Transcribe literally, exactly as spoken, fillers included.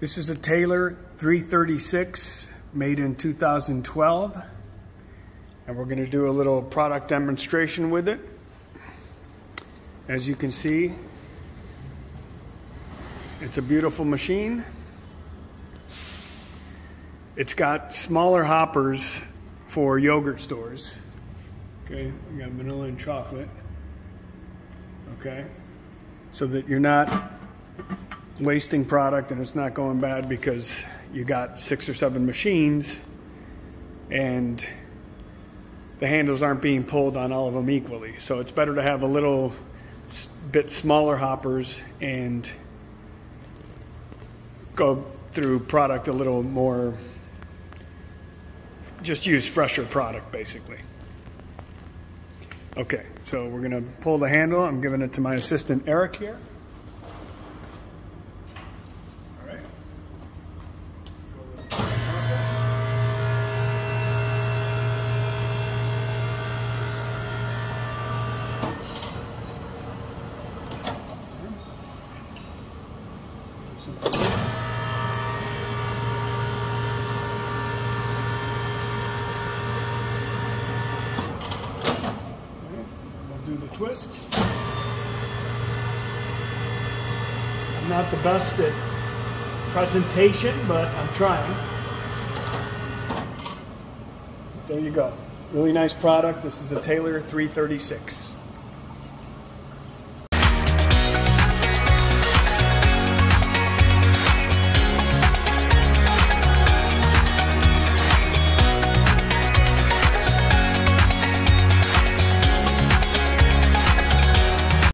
This is a Taylor three thirty-six made in two thousand twelve, and we're going to do a little product demonstration with it. As you can see, it's a beautiful machine. It's got smaller hoppers for yogurt stores. Okay, we got vanilla and chocolate. Okay, so that you're not wasting product and it's not going bad because you got six or seven machines and the handles aren't being pulled on all of them equally. So it's better to have a little bit smaller hoppers and go through product a little more, just use fresher product basically. Okay, so we're gonna pull the handle. I'm giving it to my assistant Eric here. Do the twist. I'm not the best at presentation, but I'm trying. There you go. Really nice product. This is a Taylor three thirty-six.